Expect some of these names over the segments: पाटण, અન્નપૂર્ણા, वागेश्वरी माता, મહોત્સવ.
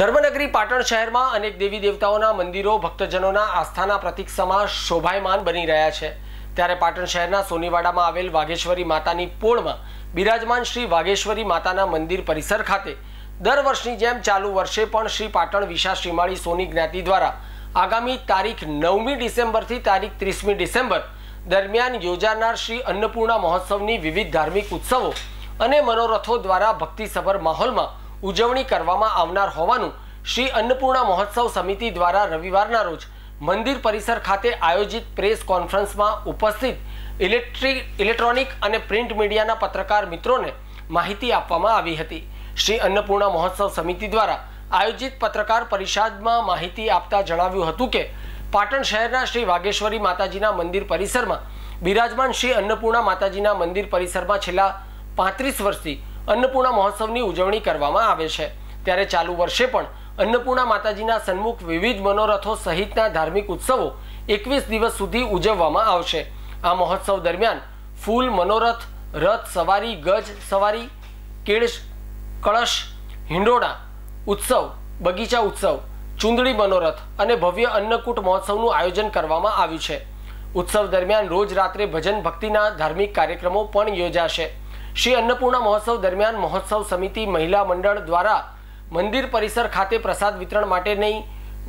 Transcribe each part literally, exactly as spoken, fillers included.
धर्मनगरी पाटण शहर में अनेक देवी देवताओं मंदिरों भक्तजनों आस्था प्रतीक समा शोभायमान बनी रहा है। त्यारे पाटण शहर सोनीवाड़ा में आवेल वागेश्वरी माता की पोळ में बिराजमान श्री वागेश्वरी माता मंदिर परिसर खाते दर वर्षनी जेम चालू वर्षे पण श्री पाटण विशा श्रीमाळी सोनी ज्ञाति द्वारा आगामी तारीख नवमी डिसेम्बर थी तारीख तीसमी डिसेम्बर दरमियान योजानार श्री अन्नपूर्णा महोत्सवनी विविध धार्मिक उत्सवों अने मनोरथों द्वारा भक्तिसभर माहौल में उजवणी करवामां आवनार होवानुं श्री अन्नपूर्णा महोत्सव समिति द्वारा रविवारना रोज मंदिर परिसर खाते आयोजित प्रेस कॉन्फ्रंस में उपस्थित इलेक्ट्रिक इलेक्ट्रॉनिक अने प्रिंट मीडियाना पत्रकार मित्रों ने माहिती आपवामां आवी हती। श्री अन्नपूर्णा महोत्सव समिति द्वारा आयोजित पत्रकार परिषद में माहिती आपता जणाव्युं हतुं के पाटण शहरना श्री वागेश्वरी माताजीना मंदिर परिसर में बिराजमान श्री अन्नपूर्णा माताजीना मंदिर परिसर में छेल्ला पैंतीस वर्षथी अन्नपूर्णा महोत्सवनी उजवणी करवामां आवे छे। त्यारे चालू वर्षे पण अन्नपूर्णा माताजीना सन्मुख विविध मनोरथों सहितना धार्मिक उत्सवों एकवीस दिवस सुधी उजववामां आवशे। आ महोत्सव दरमियान फूल मनोरथ रथ सवारी गज सवारी केळश कलश हिंडोड़ा उत्सव बगीचा उत्सव चूंदड़ी मनोरथ अने भव्य अन्नकूट महोत्सवनु आयोजन करवामां आव्युं छे। उत्सव दरमियान रोज रात्रे भजन भक्तिना धार्मिक कार्यक्रमों पण योजाशे। श्री अन्नपूर्णा महोत्सव दरमियान महोत्सव समिति महिला मंडल द्वारा मंदिर परिसर खाते प्रसाद वितरण माटे नहीं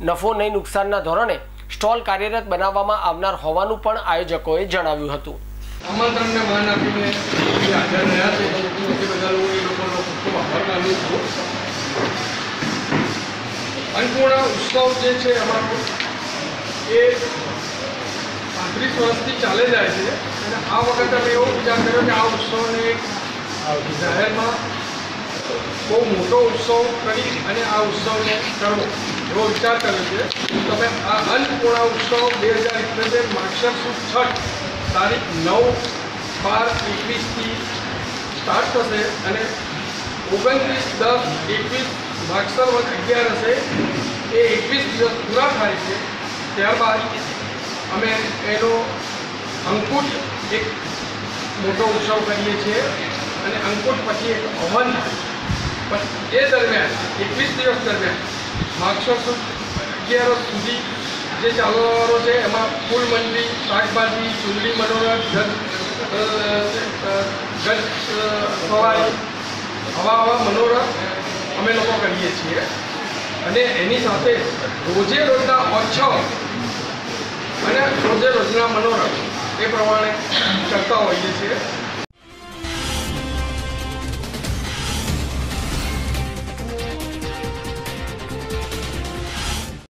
नफो नहीं नुकसानना धोरणे स्टॉल कार्यरत बनाववामां आवनार होवानुं पण आयोजकोए जणाव्युं हतुं। आमंत्रण ने मान आपीने हाजर रह्या छे। अन्नपूर्णा उत्सव जे छे अमारो ये पैंतीस वर्षथी चाले जाए छे अने आ वखते अमे एवो विचार कर्यो के आ उत्सवने एक जाहेरमां बहु मोटो उत्सव करी अने आ उत्सवने करवो एवो विचार कर्यो छे। तमे आ अन्नपूर्णा उत्सव दो हज़ार इक्कीस मार्च सुद छठ तारीख नौ बार इक्कीस थी स्टार्ट थशे अने ओगणतीस दस एकवीस भागसर वर्ष अगियार हशे ए एकवीस दिवस पूरा थाय छे। त्यारबाद अमे एनो अंकुट एक मोटो उत्सव करीए छे अने अंकुट पछी एक हवन ए दरमियान एकवीस दिवस दरमियान भागसर सुद अगियार सुधी जे चालवारो छे एमां फूल मंडली शाकभाजी चुंदड़ी मनोरथ गज सवारी आवा आवा मनोरथ अमे लोको करीए छीए अने एनी साथे रोजे रोजना उत्सव अने रोजे रोजना मनोरथ ए प्रमाणे करता होईए छीए।